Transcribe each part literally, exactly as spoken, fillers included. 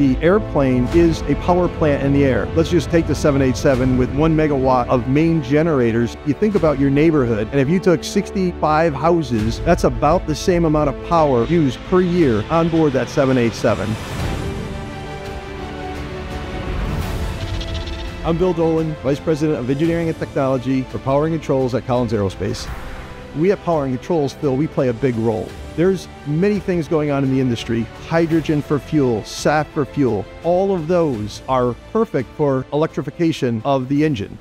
the airplane is a power plant in the air. Let's just take the seven eighty-seven with one megawatt of main generators. You think about your neighborhood, and if you took sixty-five houses, that's about the same amount of power used per year on board that seven eighty-seven. I'm Bill Dolan, Vice President of Engineering and Technology for Power and Controls at Collins Aerospace. We at Power and Controls feel we play a big role. There's many things going on in the industry: hydrogen for fuel, S A F for fuel. All of those are perfect for electrification of the engine.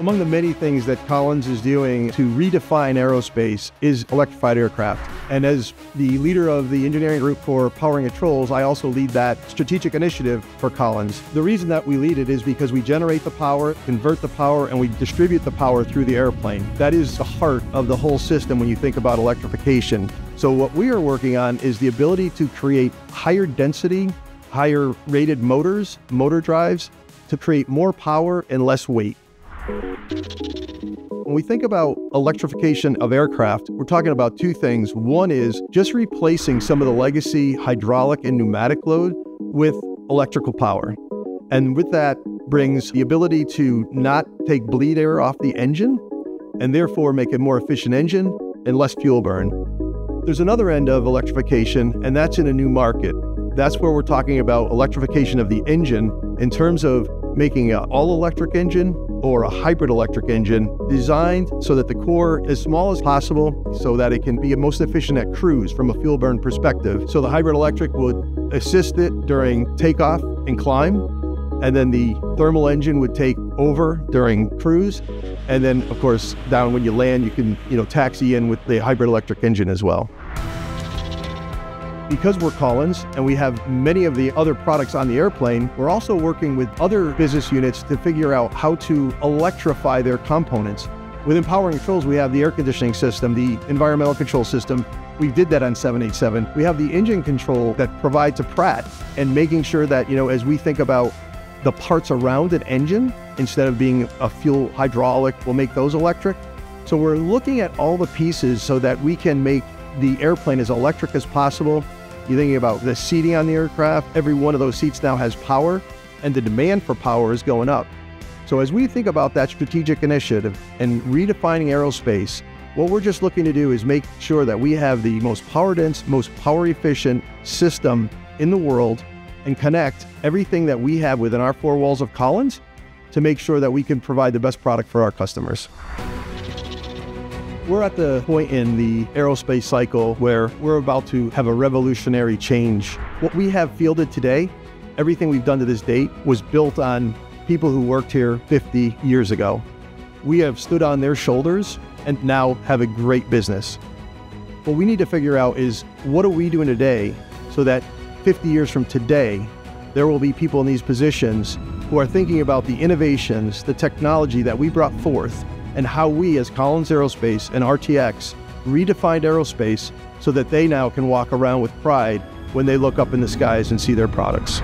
Among the many things that Collins is doing to redefine aerospace is electrified aircraft. And as the leader of the engineering group for Power and Controls, I also lead that strategic initiative for Collins. The reason that we lead it is because we generate the power, convert the power, and we distribute the power through the airplane. That is the heart of the whole system when you think about electrification. So what we are working on is the ability to create higher density, higher rated motors, motor drives, to create more power and less weight. When we think about electrification of aircraft, we're talking about two things. One is just replacing some of the legacy hydraulic and pneumatic load with electrical power. And with that brings the ability to not take bleed air off the engine and therefore make a more efficient engine and less fuel burn. There's another end of electrification, and that's in a new market. That's where we're talking about electrification of the engine in terms of making an all-electric engine or a hybrid electric engine designed so that the core is as small as possible so that it can be most efficient at cruise from a fuel burn perspective. So the hybrid electric would assist it during takeoff and climb, and then the thermal engine would take over during cruise, and then of course down when you land you can you know taxi in with the hybrid electric engine as well. Because we're Collins and we have many of the other products on the airplane, we're also working with other business units to figure out how to electrify their components. Within Power and Controls, we have the air conditioning system, the environmental control system. We did that on seven eighty-seven. We have the engine control that provides to Pratt, and making sure that, you know, as we think about the parts around an engine, instead of being a fuel hydraulic, we'll make those electric. So we're looking at all the pieces so that we can make the airplane as electric as possible. You're thinking about the seating on the aircraft. Every one of those seats now has power, and the demand for power is going up. So as we think about that strategic initiative and redefining aerospace, what we're just looking to do is make sure that we have the most power dense, most power efficient system in the world, and connect everything that we have within our four walls of Collins to make sure that we can provide the best product for our customers. We're at the point in the aerospace cycle where we're about to have a revolutionary change. What we have fielded today, everything we've done to this date, was built on people who worked here fifty years ago. We have stood on their shoulders and now have a great business. What we need to figure out is, what are we doing today so that fifty years from today, there will be people in these positions who are thinking about the innovations, the technology that we brought forth, and how we as Collins Aerospace and R T X redefined aerospace so that they now can walk around with pride when they look up in the skies and see their products.